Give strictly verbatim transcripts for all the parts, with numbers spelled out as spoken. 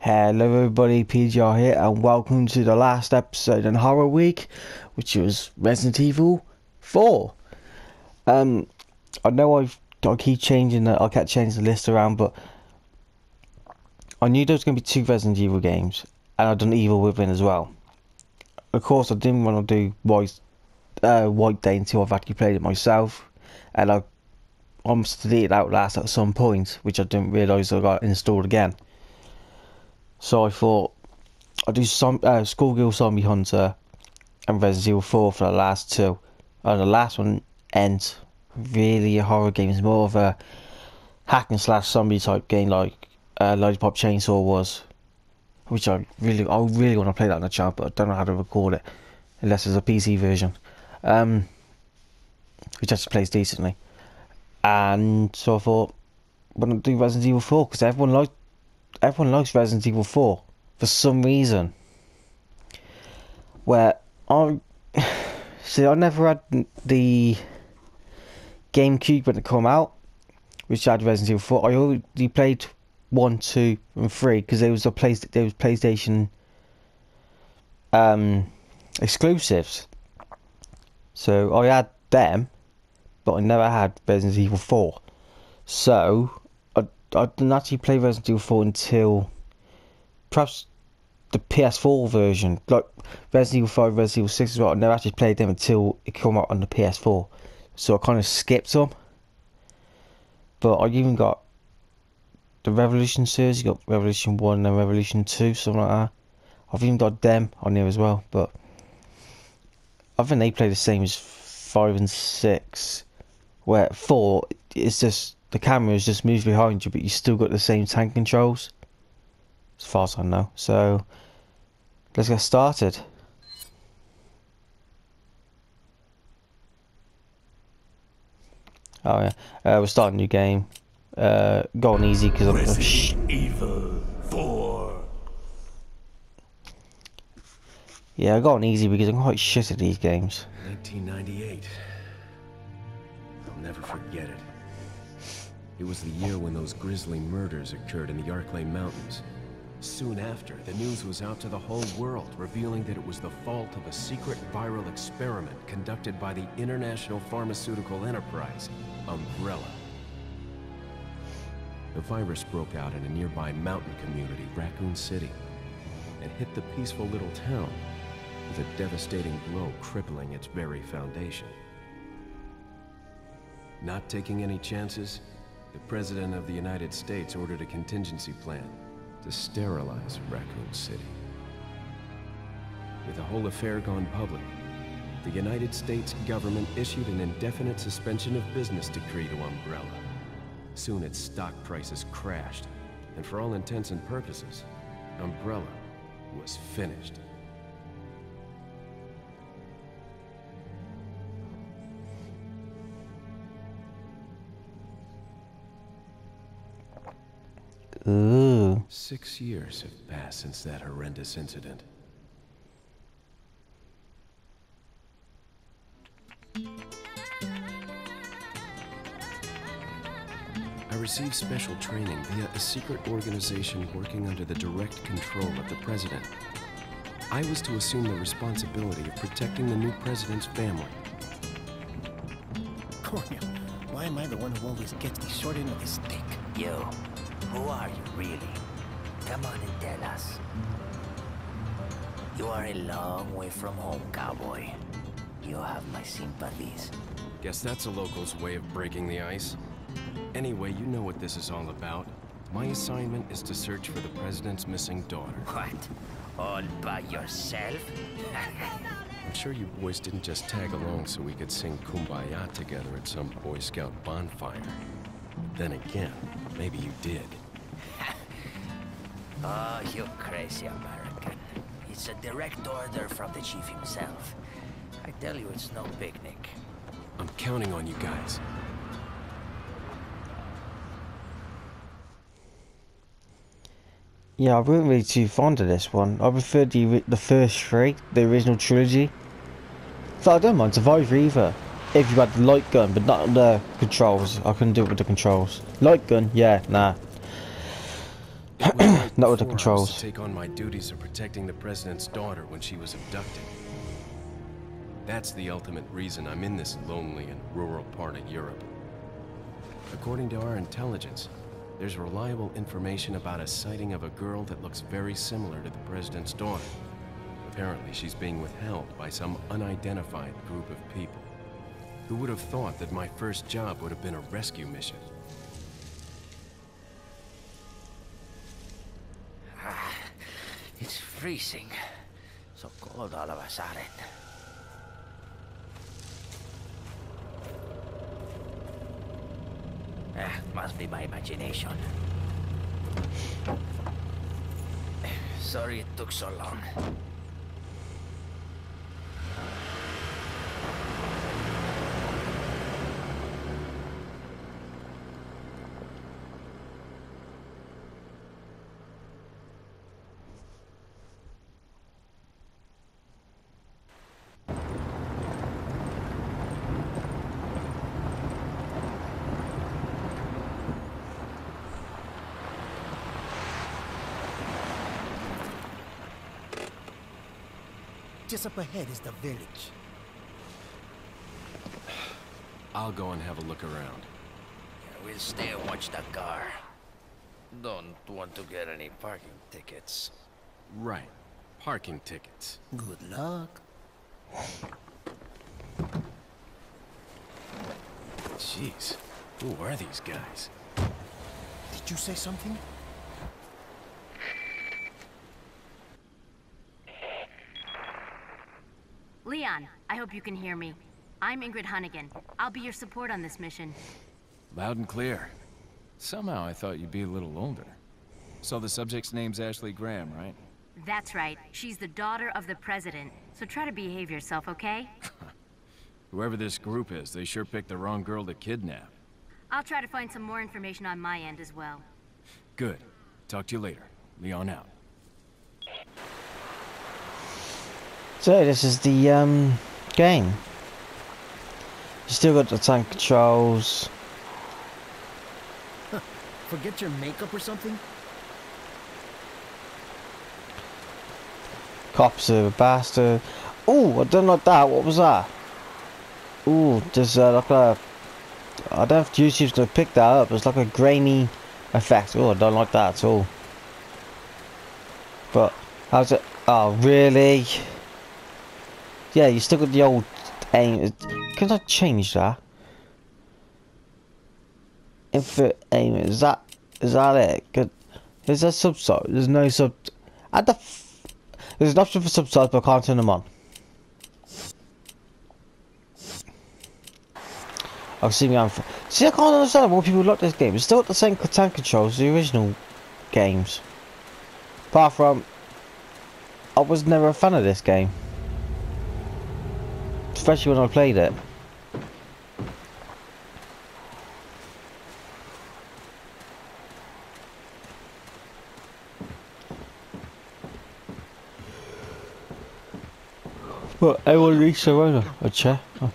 Hello everybody, P G R here, and welcome to the last episode in Horror Week, which was Resident Evil four. Um, I know I've, I keep changing, the, I kept changing the list around, but I knew there was going to be two Resident Evil games, and I'd done Evil Within as well. Of course, I didn't want to do White, uh, White Day until I've actually played it myself, and I almost deleted Outlast at some point, which I didn't realise I got installed again. So I thought I'd do some uh, Schoolgirl Zombie Hunter and Resident Evil four for the last two. And the last one ain't really a horror game, it's more of a hack and slash zombie type game like uh, Lollipop Chainsaw was. Which I really I really want to play that on the channel, but I don't know how to record it. Unless there's a P C version. Um, which actually plays decently. And so I thought, why not do Resident Evil four? Because everyone liked Everyone likes Resident Evil four for some reason. Where I see, I never had the GameCube when it came out, which had Resident Evil four. I already played one, two, and three because there was a place there was PlayStation um, exclusives. So I had them, but I never had Resident Evil four. So I didn't actually play Resident Evil four until perhaps the P S four version, like Resident Evil five, Resident Evil six as well. I never actually played them until it came out on the P S four, so I kind of skipped them. But I even got the Revolution series, you got Revolution one and Revolution two, something like that. I've even got them on here as well, but I think they play the same as five and six, where four it's just the camera is just moves behind you, but you still got the same tank controls, as far as I know. So let's get started. Oh yeah, uh, we're starting a new game. Uh, go on easy because I'm. Resident Evil four. Yeah, I got on easy because I'm quite shit at these games. nineteen ninety-eight. I'll never forget it. It was the year when those grisly murders occurred in the Arklay Mountains. Soon after, the news was out to the whole world, revealing that it was the fault of a secret viral experiment conducted by the international pharmaceutical enterprise, Umbrella. The virus broke out in a nearby mountain community, Raccoon City, and hit the peaceful little town with a devastating blow crippling its very foundation. Not taking any chances, the President of the United States ordered a contingency plan to sterilize Raccoon City. With the whole affair gone public, the United States government issued an indefinite suspension of business decree to Umbrella. Soon its stock prices crashed, and for all intents and purposes, Umbrella was finished. Ooh. Six years have passed since that horrendous incident. I received special training via a secret organization working under the direct control of the president. I was to assume the responsibility of protecting the new president's family. Corneo, why am I the one who always gets the short end of the stick? Yo. Who are you, really? Come on and tell us. You are a long way from home, cowboy. You have my sympathies. Guess that's a local's way of breaking the ice. Anyway, you know what this is all about. My assignment is to search for the president's missing daughter. What? All by yourself? I'm sure you boys didn't just tag along so we could sing Kumbaya together at some Boy Scout bonfire. Then again, maybe you did. Oh, you crazy American. It's a direct order from the chief himself. I tell you, it's no picnic. I'm counting on you guys. Yeah, I wasn't really too fond of this one. I preferred the, the first three, the original trilogy. So I don't mind Survivor either. If you had the light gun, but not the controls. I couldn't do it with the controls. Light gun, yeah, nah. Not with the controls. Take on my duties of protecting the president's daughter when she was abducted. That's the ultimate reason I'm in this lonely and rural part of Europe. According to our intelligence, there's reliable information about a sighting of a girl that looks very similar to the president's daughter. Apparently, she's being withheld by some unidentified group of people. Who would have thought that my first job would have been a rescue mission? Ah, it's freezing. So cold all of a sudden. Ah, must be my imagination. Sorry it took so long. Just up ahead is the village. I'll go and have a look around. Yeah, we'll stay and watch the car. Don't want to get any parking tickets. Right. Parking tickets. Good luck. Jeez. Who are these guys? Did you say something? Leon, I hope you can hear me. I'm Ingrid Hunnigan. I'll be your support on this mission. Loud and clear. Somehow I thought you'd be a little older. So the subject's name's Ashley Graham, right? That's right. She's the daughter of the president. So try to behave yourself, okay? Whoever this group is, they sure picked the wrong girl to kidnap. I'll try to find some more information on my end as well. Good. Talk to you later. Leon out. So this is the um, game. You still got the tank controls. Huh. Forget your makeup or something? Cops are a bastard. Oh, I don't like that. What was that? Oh, there's uh, like a. I don't know if YouTube's gonna pick that up. It's like a grainy effect. Oh, I don't like that at all. But how's it? Oh, really? Yeah, you still got the old aim. Can I change that? Infinite aim. Is that is that it? Could, is there subtitles? There's no sub. At the f there's an option for subtitles, but I can't turn them on. I've seen the answer. See, I can't understand why people like this game. It's still got the same tank controls as the original games. Apart from, I was never a fan of this game. Especially when I played it. Well, I will reach around a chair. Oh.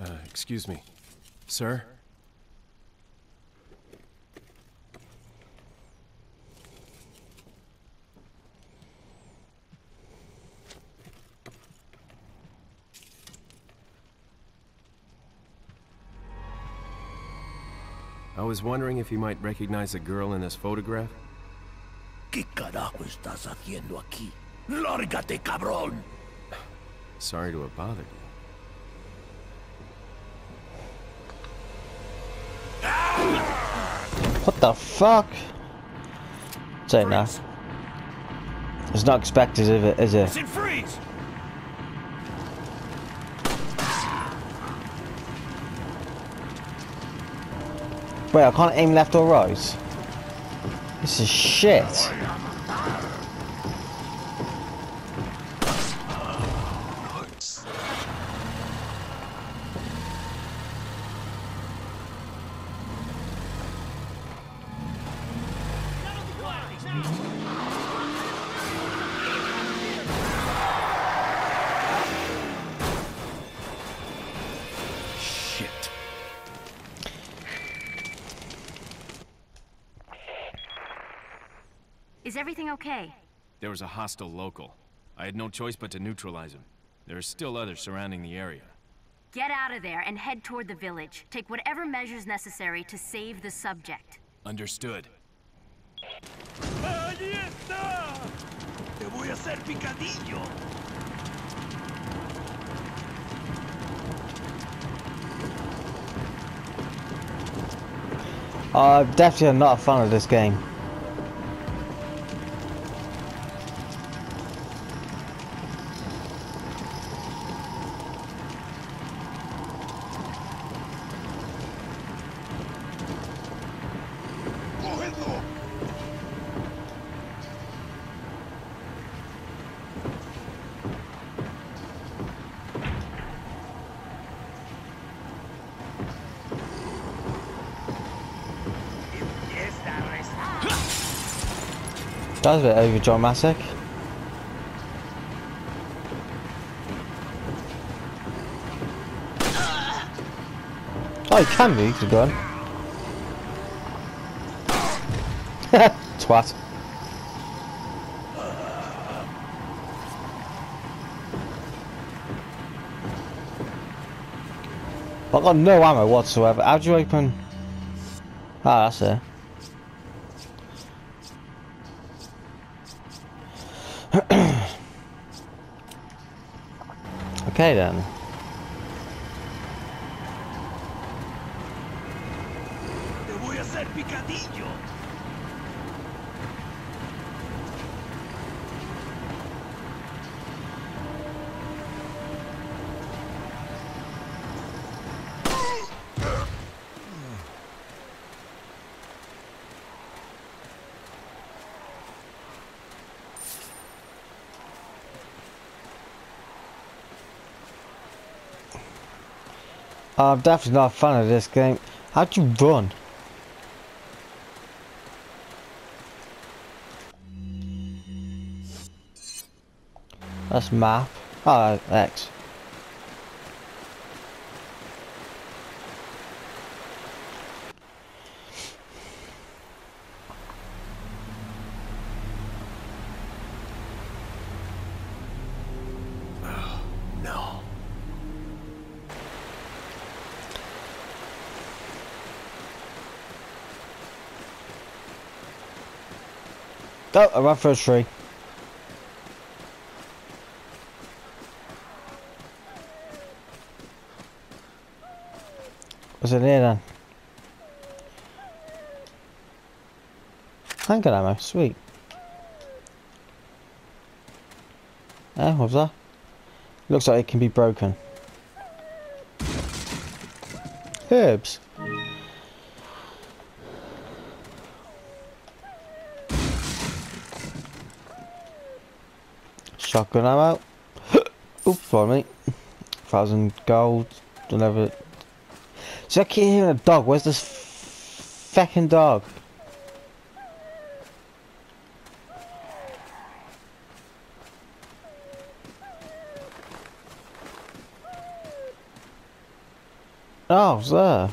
Uh, excuse me, sir. I was wondering if you might recognize the girl in this photograph. ¿Qué carajo estás haciendo aquí? ¡Lárgate, cabrón! Sorry to have bothered you. What the fuck? Say no. It's not expected, is it? Is it freeze? Wait, I can't aim left or right. This is shit. everything okay? There was a hostile local. I had no choice but to neutralize him. There are still others surrounding the area. Get out of there and head toward the village. Take whatever measures necessary to save the subject. Understood. ¡Ahí está! ¡Te voy a hacer picadillo! I'm definitely not a fan of this game. That was a bit over dramatic. Oh, you can move the gun. Twat. I've got no ammo whatsoever. How do you open? Ah, that's it. Okay then. Te voy a hacer picadillo. I'm definitely not a fan of this game. How'd you run? That's map. Ah, oh, X. Oh, I ran for a tree. Was it here then? Handgun ammo, sweet. Eh, what was that? Looks like it can be broken. Herbs. Shotgun ammo. Oops, sorry mate. Thousand gold. Don't ever. So I keep hearing a dog. Where's this feckin' dog? Oh, it's there.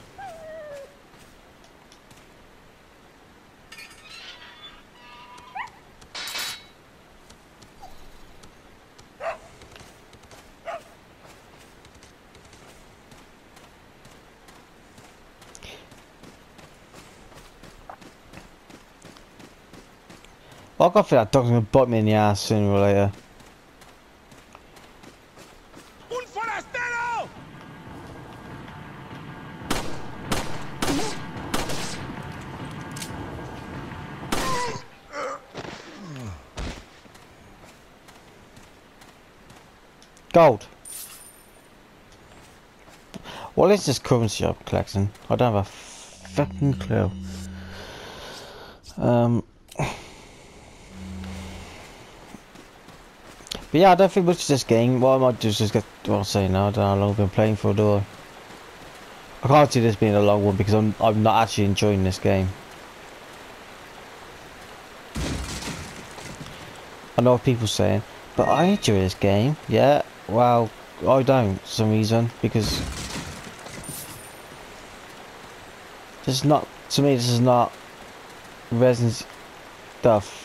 I got feel that dog's gonna bite me in the ass sooner or later. Un forastero! Gold. What is this currency I'm collecting? I don't have a fucking clue. Um. But yeah, I don't think much of this game. What I might do is just get, well, say now, I don't know how long I've been playing for, do I? I can't see this being a long one because I'm, I'm not actually enjoying this game. I know what people are saying, but I enjoy this game, yeah? Well, I don't for some reason, because this is not, to me this is not Resident stuff.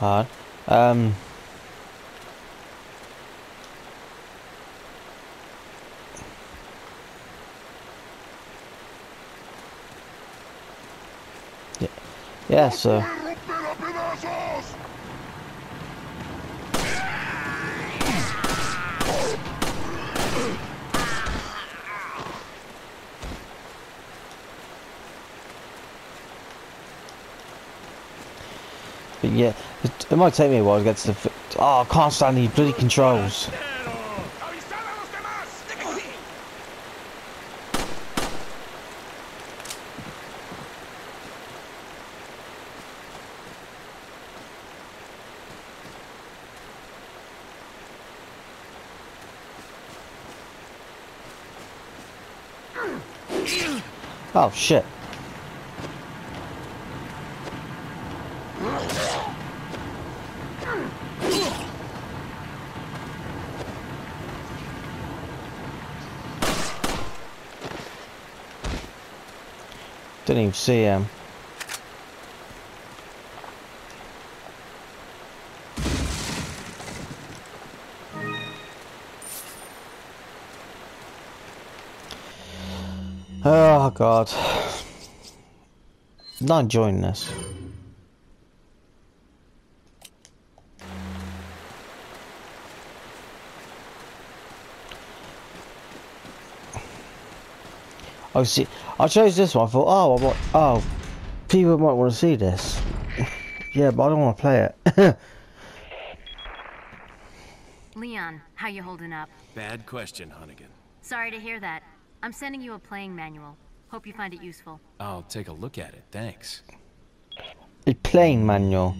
hard. Um, yeah, yeah, so. But yeah, it, it might take me a while to get to the... Oh, I can't stand these bloody controls. Oh, shit. Didn't even see him. Oh God, I'm not enjoying this. Oh, see, I chose this one. I thought, oh, I want, oh, people might want to see this. Yeah, but I don't want to play it. Leon, how you holding up? Bad question, Hunnigan. Sorry to hear that. I'm sending you a playing manual. Hope you find it useful. I'll take a look at it. Thanks. A playing manual.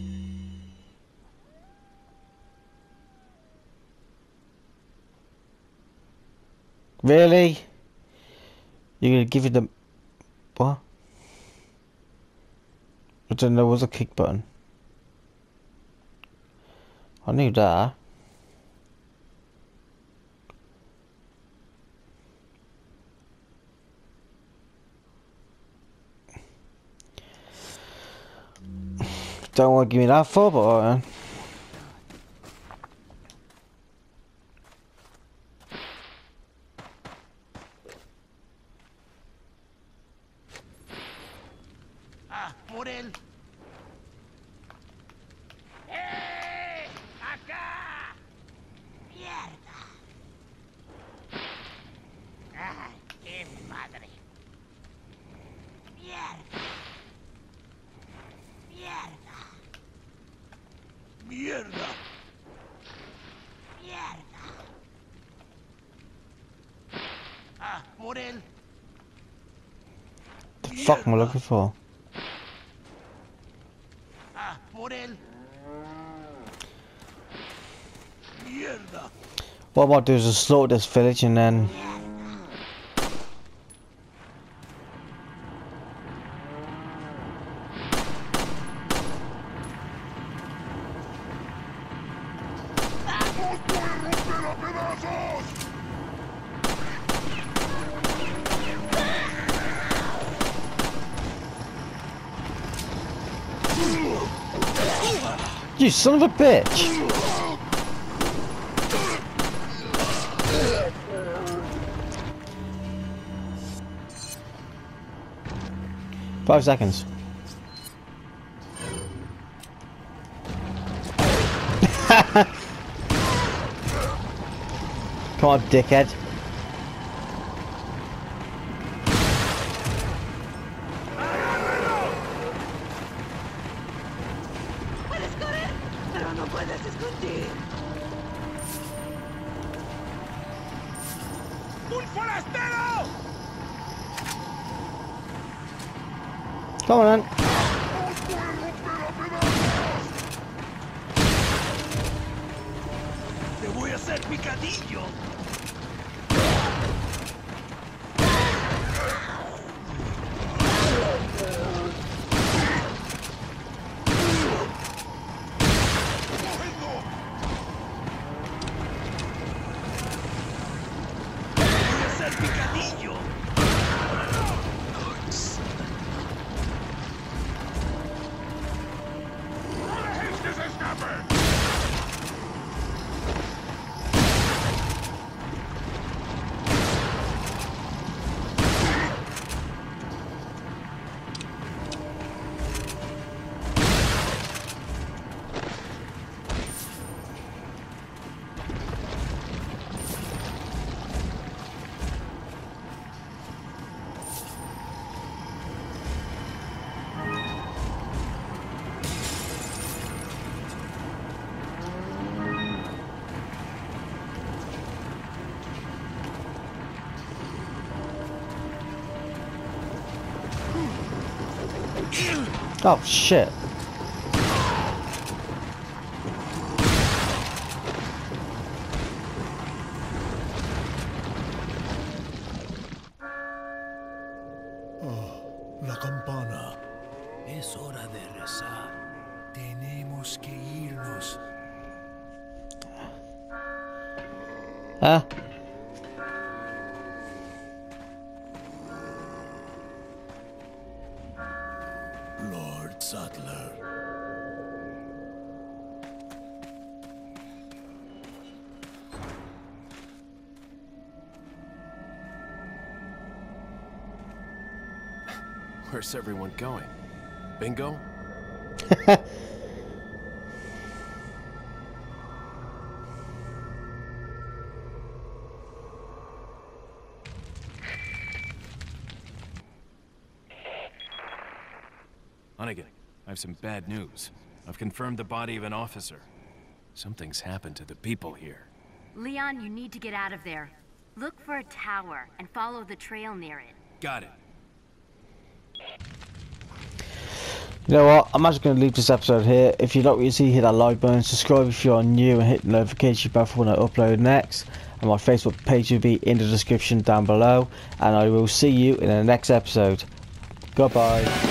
Really? You're gonna give it the what? I didn't know there was a kick button. I knew that. Don't want to give me that for, but alright. What am I looking for? What I might do is just slaughter this village and then... You son of a bitch! Five seconds. Come on, dickhead. Come on, man. Oh shit. Huh? Lord Sattler. Where's everyone going? Bingo? Hunnigan, I have some bad news. I've confirmed the body of an officer. Something's happened to the people here. Leon, you need to get out of there. Look for a tower and follow the trail near it. Got it. You know what? I'm actually going to leave this episode here. If you like what you see, hit that like button. Subscribe if you are new and hit the notification bell for when I upload next. And my Facebook page will be in the description down below. And I will see you in the next episode. Goodbye.